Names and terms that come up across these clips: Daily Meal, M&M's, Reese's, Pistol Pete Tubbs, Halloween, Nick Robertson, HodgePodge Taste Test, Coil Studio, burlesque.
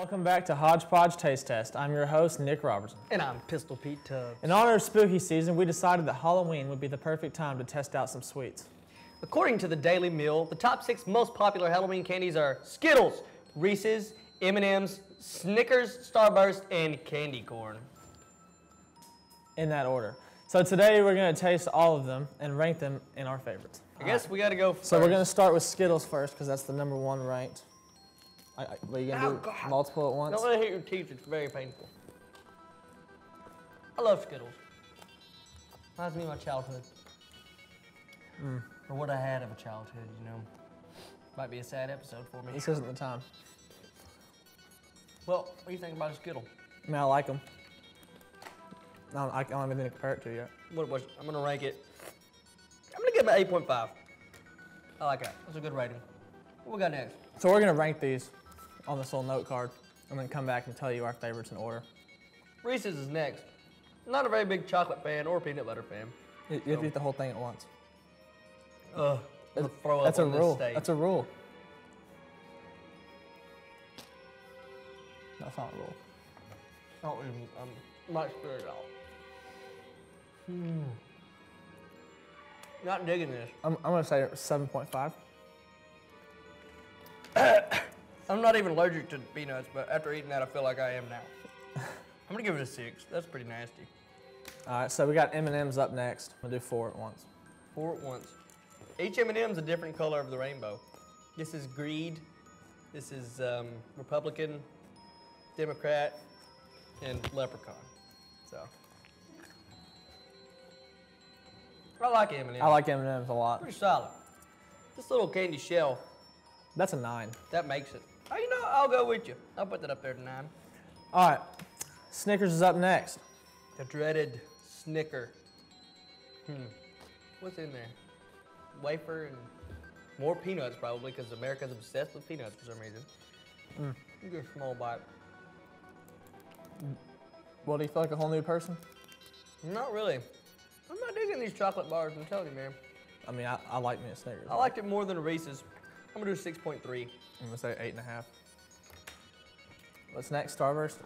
Welcome back to HodgePodge Taste Test. I'm your host, Nick Robertson. And I'm Pistol Pete Tubbs. In honor of spooky season, we decided that Halloween would be the perfect time to test out some sweets. According to the Daily Meal, the top 6 most popular Halloween candies are Skittles, Reese's, M&M's, Snickers, Starburst, and candy corn. In that order. So today we're going to taste all of them and rank them in our favorites. I guess we got to go first. So we're going to start with Skittles first because that's the #1 ranked. What, are you going to do multiple at once? Don't let it hit your teeth, it's very painful. I love Skittles. Reminds me of my childhood. Or what I had of a childhood, you know. Might be a sad episode for me. This isn't the time. Well, what do you think about a Skittle? I mean, I like them. I don't have anything to compare it to yet. I'm going to rank it. I'm going to give it an 8.5. I like that. That's a good rating. What we got next? So we're going to rank these on this little note card and then come back and tell you our favorites in order. Reese's is next. I'm not a very big chocolate fan or peanut butter fan. You have to eat the whole thing at once. Ugh. That's a rule. That's a rule. That's not a rule. I don't even, I'm not sure at all. Not digging this. I'm going to say 7.5. I'm not even allergic to peanuts, but after eating that, I feel like I am now. I'm gonna give it a 6. That's pretty nasty. All right, so we got M&M's up next. We'll do 4 at once. 4 at once. Each M&M's a different color of the rainbow. This is greed. This is Republican, Democrat, and leprechaun. So I like M&M's. I like M&M's a lot. Pretty solid. This little candy shell. That's a 9. That makes it. Oh, you know, I'll go with you. I'll put that up there to 9. All right, Snickers is up next. The dreaded Snicker. What's in there? Wafer and more peanuts probably because America's obsessed with peanuts for some reason. You get a small bite. Well, do you feel like a whole new person? Not really. I'm not digging these chocolate bars, I'm telling you, man. I mean, I like me a Snickers. I liked it more than a Reese's. I'm gonna do 6.3. I'm gonna say 8.5. What's next, Starburst?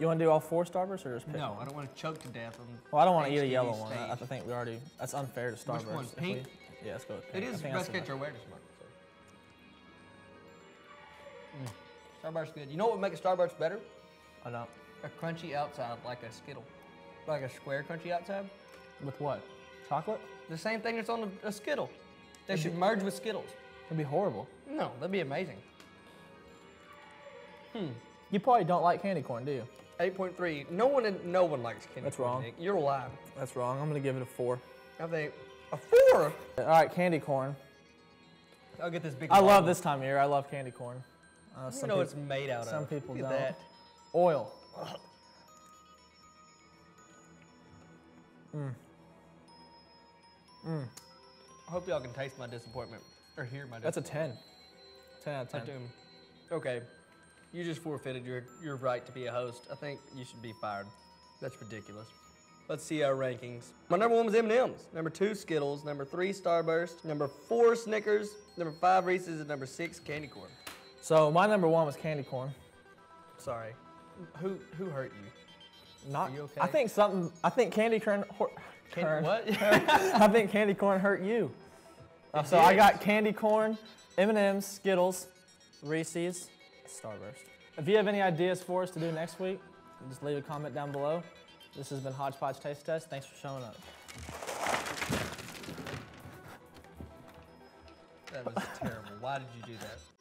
You wanna do all 4 Starbursts or just pick one? I don't wanna choke to death. Well, I don't wanna eat a yellow one. I think we already, that's unfair to Starburst. Which one, pink? Yeah, let's go with pink. It is Best Catcher Awareness Month. Starburst's good. You know what would make a Starburst better? I don't. A crunchy outside, like a Skittle. Like a square crunchy outside? With what? Chocolate? The same thing that's on a Skittle. They should merge with Skittles. It'd be horrible. No, that'd be amazing. You probably don't like candy corn, do you? 8.3. No one likes candy corn. That's wrong. Nick. You're lying. That's wrong. I'm gonna give it a 4. I think a 4. All right, candy corn. I'll get this big. I love this time of year. I love candy corn. You know what it's made out of. Some people don't. Look at that. Oil. I hope y'all can taste my disappointment. Or hear my disappointment. That's a 10. 10 out of 10. Okay, you just forfeited your right to be a host. I think you should be fired. That's ridiculous. Let's see our rankings. My #1 was M&M's. #2, Skittles. #3, Starburst. #4, Snickers. #5, Reese's. And #6, candy corn. So my #1 was candy corn. Sorry. Who hurt you? Not. Are you okay? I think candy corn. What? I think candy corn hurt you. So I got candy corn, M&M's, Skittles, Reese's, Starburst. If you have any ideas for us to do next week, just leave a comment down below. This has been HodgePodge Taste Test. Thanks for showing up. That was terrible. Why did you do that?